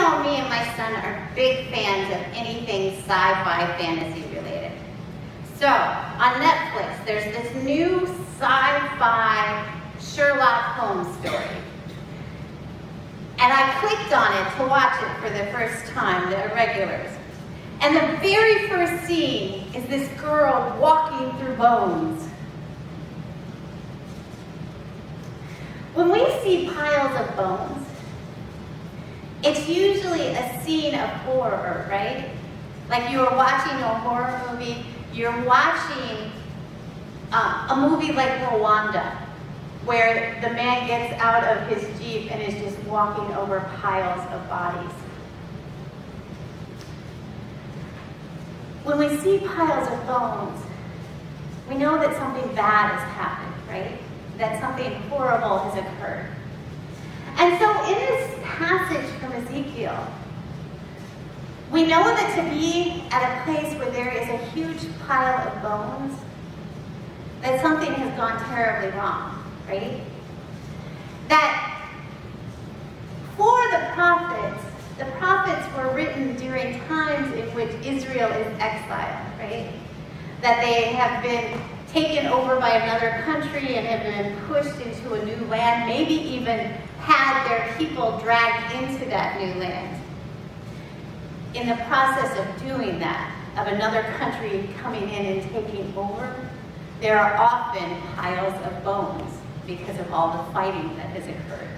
know me and my son are big fans of anything sci-fi fantasy related. So on Netflix, there's this new sci-fi Sherlock Holmes story. And I clicked on it to watch it for the first time, The Irregulars. And the very first scene is this girl walking through bones. When we see piles of bones, it's usually a scene of horror, right? Like you are watching a horror movie, you're watching a movie like Rwanda, where the man gets out of his Jeep and is just walking over piles of bodies. When we see piles of bones, we know that something bad has happened, right? That something horrible has occurred. And so in this passage from Ezekiel, we know that to be at a place where there is a huge pile of bones, that something has gone terribly wrong, right? That for the prophets were written during times in which Israel is exiled, right? That they have been taken over by another country and have been pushed into a new land, maybe even had their people dragged into that new land. In the process of doing that, of another country coming in and taking over, there are often piles of bones because of all the fighting that has occurred.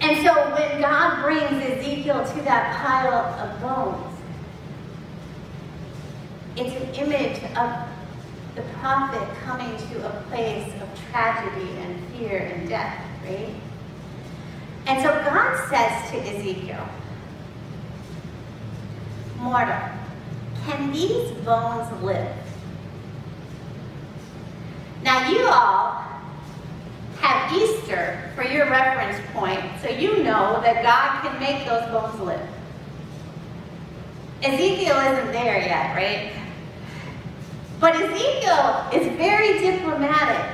And so when God brings Ezekiel to that pile of bones, it's an image of the prophet coming to a place of tragedy and fear and death, right? And so God says to Ezekiel, "Mortal, can these bones live?" Now you all have Easter for your reference point, so you know that God can make those bones live. Ezekiel isn't there yet, right? But Ezekiel is very diplomatic,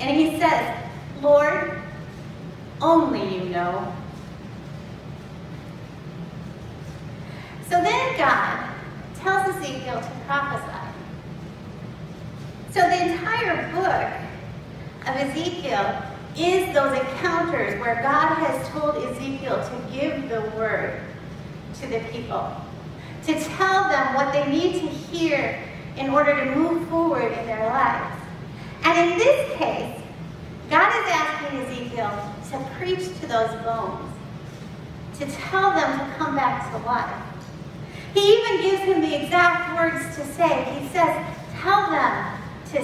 and he says, "Lord, only you know." So then God tells Ezekiel to prophesy. So the entire book of Ezekiel is those encounters where God has told Ezekiel to give the word to the people, to tell them what they need to hear in order to move forward in their lives. And in this case, God is asking Ezekiel to preach to those bones, to tell them to come back to life. He even gives him the exact words to say. He says, tell them to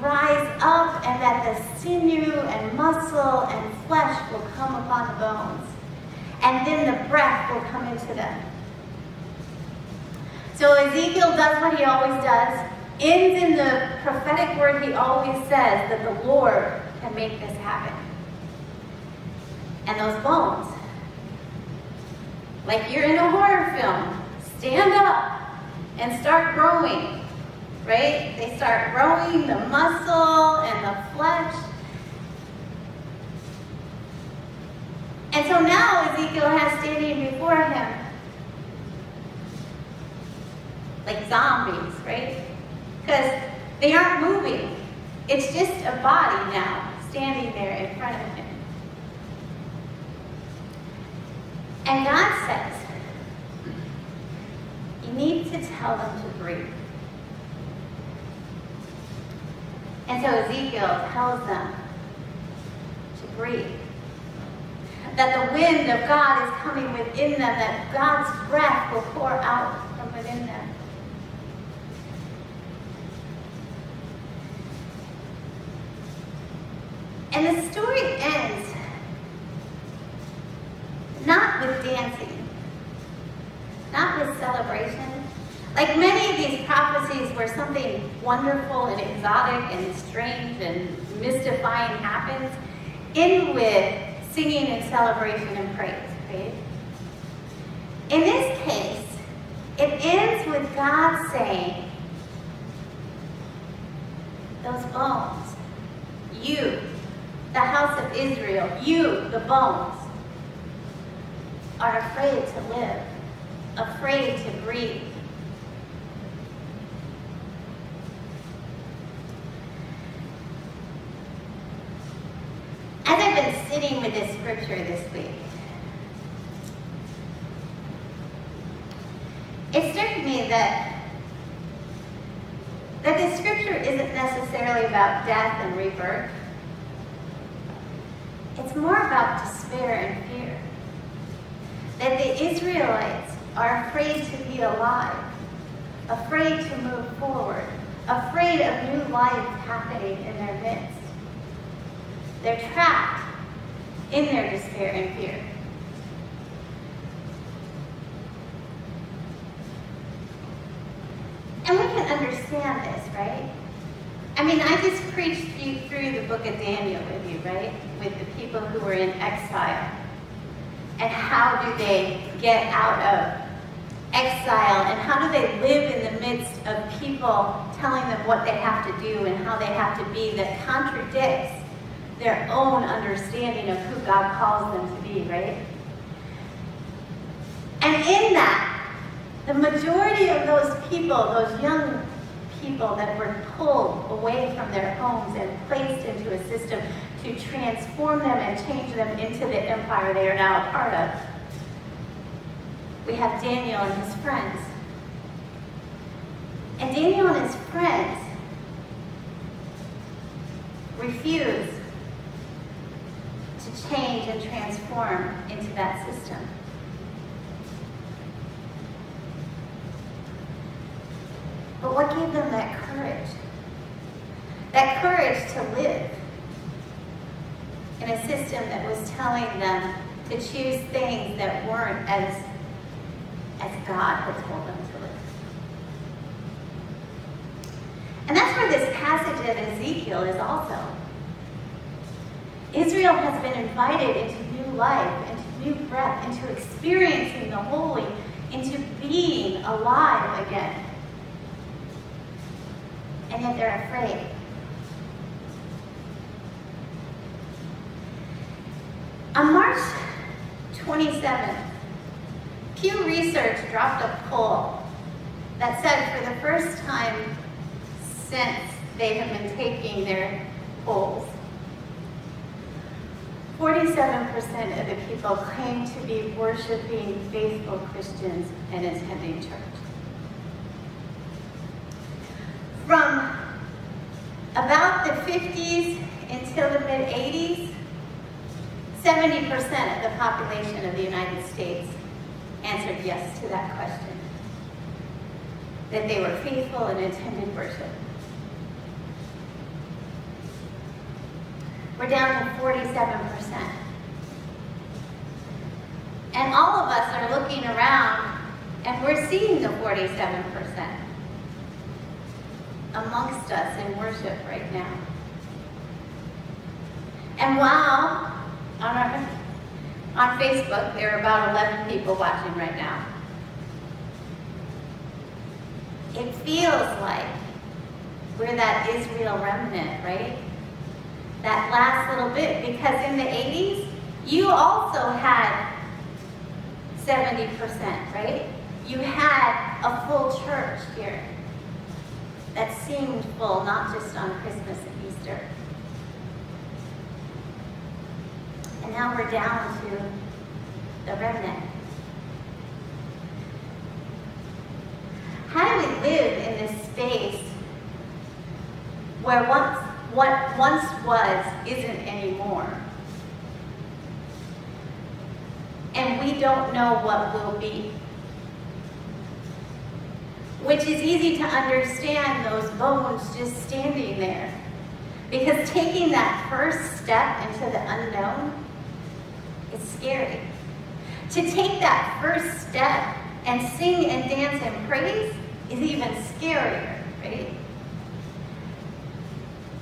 rise up and that the sinew and muscle and flesh will come upon the bones, and then the breath will come into them. So Ezekiel does what he always does, ends in the prophetic word he always says, that the Lord can make this happen. And those bones, like you're in a horror film, stand up and start growing, right? They start growing, the muscle and the flesh. And so now Ezekiel has standing before him like zombies, right? Because they aren't moving. It's just a body now standing there in front of him. And God says, you need to tell them to breathe. And so Ezekiel tells them to breathe. That the wind of God is coming within them, that God's breath will pour out from within them. And the story ends not with dancing, not with celebration. Like many of these prophecies where something wonderful and exotic and strange and mystifying happens, end with singing and celebration and praise, right? In this case, it ends with God saying, those bones, you, the house of Israel, you, the bones, are afraid to live, afraid to breathe. As I've been sitting with this scripture this week, it struck me that this scripture isn't necessarily about death and rebirth. It's more about despair and fear. That the Israelites are afraid to be alive, afraid to move forward, afraid of new life happening in their midst. They're trapped in their despair and fear. And we can understand this, right? I mean, I just preached you through the book of Daniel with you, right? With the people who were in exile. And how do they get out of exile? And how do they live in the midst of people telling them what they have to do and how they have to be that contradicts their own understanding of who God calls them to be, right? And in that, the majority of those people, those young people that were pulled away from their homes and placed into a system to transform them and change them into the empire they are now a part of. We have Daniel and his friends. And Daniel and his friends refuse to change and transform into that system. But what gave them that courage? That courage to live in a system that was telling them to choose things that weren't as God had told them to live. And that's where this passage of Ezekiel is also. Israel has been invited into new life, into new breath, into experiencing the holy, into being alive again. And yet they're afraid. On March 27th, Pew Research dropped a poll that said for the first time since they have been taking their polls, 47% of the people claim to be worshiping faithful Christians and attending church. From about the 50s until the mid-80s, 70% of the population of the United States answered yes to that question, that they were faithful and attended worship. We're down to 47%. And all of us are looking around and we're seeing the 47%. Amongst us in worship right now. And while on Facebook there are about 11 people watching right now, it feels like we're that Israel remnant, right? That last little bit, because in the 80s you also had 70%, right? You had a full church here. That seemed full, not just on Christmas and Easter. And now we're down to the remnant. How do we live in this space where what once was isn't anymore? And we don't know what will be. Which is easy to understand those bones just standing there. Because taking that first step into the unknown is scary. To take that first step and sing and dance and praise is even scarier, right?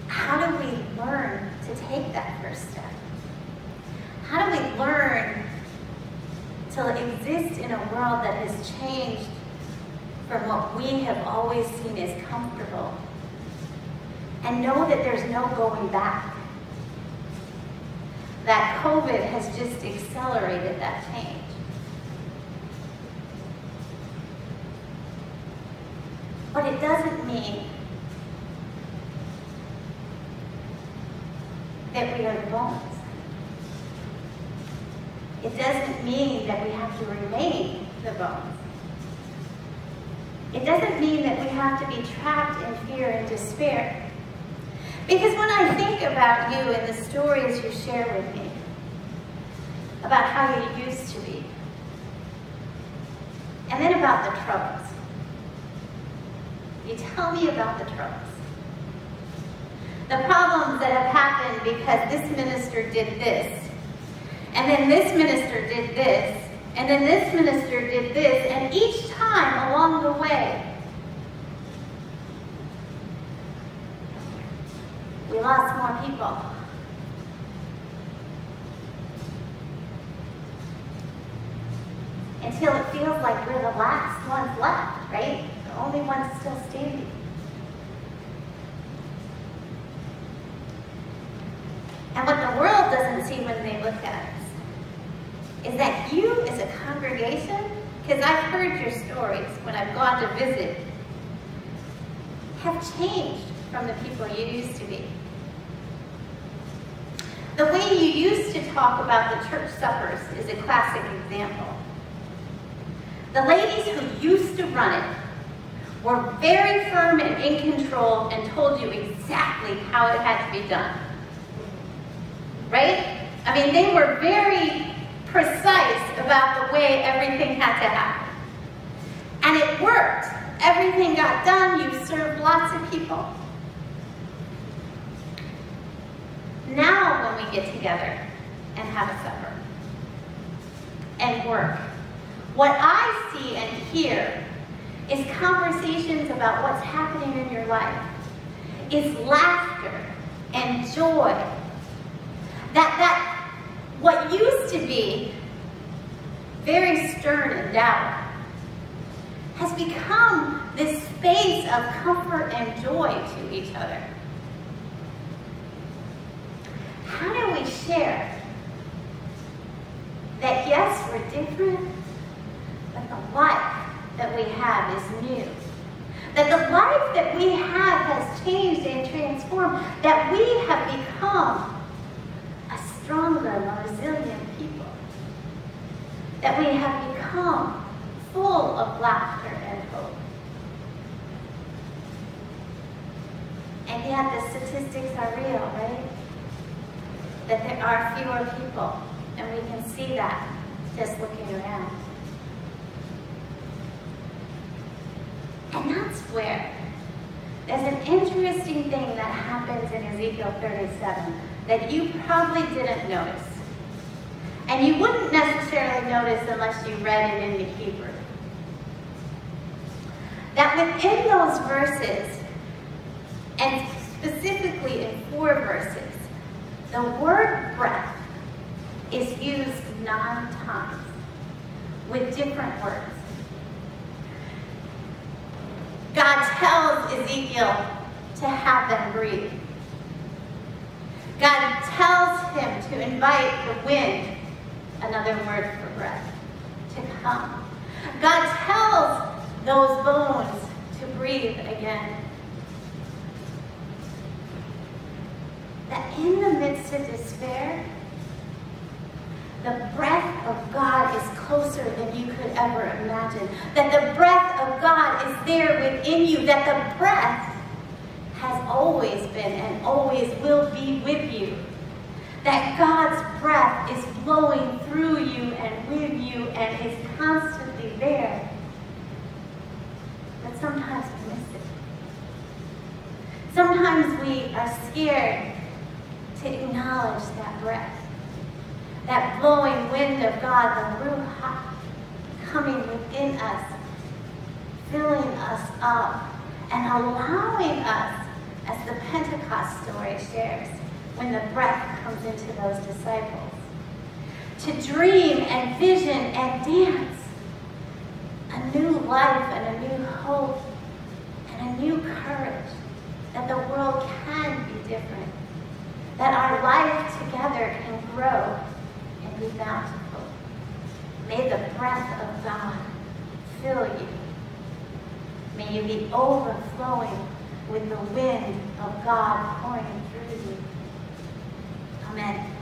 How do we learn to take that first step? How do we learn to exist in a world that has changed from what we have always seen as comfortable, and know that there's no going back? That COVID has just accelerated that change. what it doesn't mean that we are the bones. It doesn't mean that we have to remain the bones. It doesn't mean that we have to be trapped in fear and despair. Because when I think about you and the stories you share with me, about how you used to be, and then about the troubles. You tell me about the troubles. The problems that have happened because this minister did this, and then this minister did this, and then this minister did this, and each time along the way, we lost more people. Until it feels like we're the last ones left, right? The only ones still standing. And what the world doesn't see when they look at us is that you as a congregation, because I've heard your stories when I've gone to visit, have changed from the people you used to be. The way you used to talk about the church suppers is a classic example. The ladies who used to run it were very firm and in control and told you exactly how it had to be done. Right? I mean, they were very precise about the way everything had to happen. And it worked. Everything got done. You served lots of people. Now when we get together and have a supper and work, what I see and hear is conversations about what's happening in your life, is laughter and joy. That what used to be very stern and dour has become this space of comfort and joy to each other. How do we share that yes, we're different, that the life that we have is new, that the life that we have has changed and transformed, that we have become a stronger, more resilient people, that we have become full of laughter and hope? And yet the statistics are real, right? That there are fewer people, and we can see that just looking around. And that's where there's an interesting thing that happens in Ezekiel 37 that you probably didn't notice. And you wouldn't necessarily notice unless you read it in the Hebrew. That within those verses, and specifically in 4 verses, the word breath is used 9 times with different words. God tells Ezekiel to have them breathe. God tells him to invite the wind, another word for breath, to come. God tells those bones to breathe again. That in the midst of despair, the breath of God is closer than you could ever imagine. That the breath of God is there within you. That the breath has always been and always will be with you. That God's breath is flowing through you and with you and is constantly there. But sometimes we miss it. Sometimes we are scared to acknowledge that breath. That blowing wind of God, the Ruach, coming within us, filling us up, and allowing us, as the Pentecost story shares, when the breath comes into those disciples, to dream and vision and dance a new life and a new hope and a new courage that the world can be different, that our life together can grow. Be bountiful. May the breath of God fill you. May you you be overflowing with the wind of God pouring through you. Amen.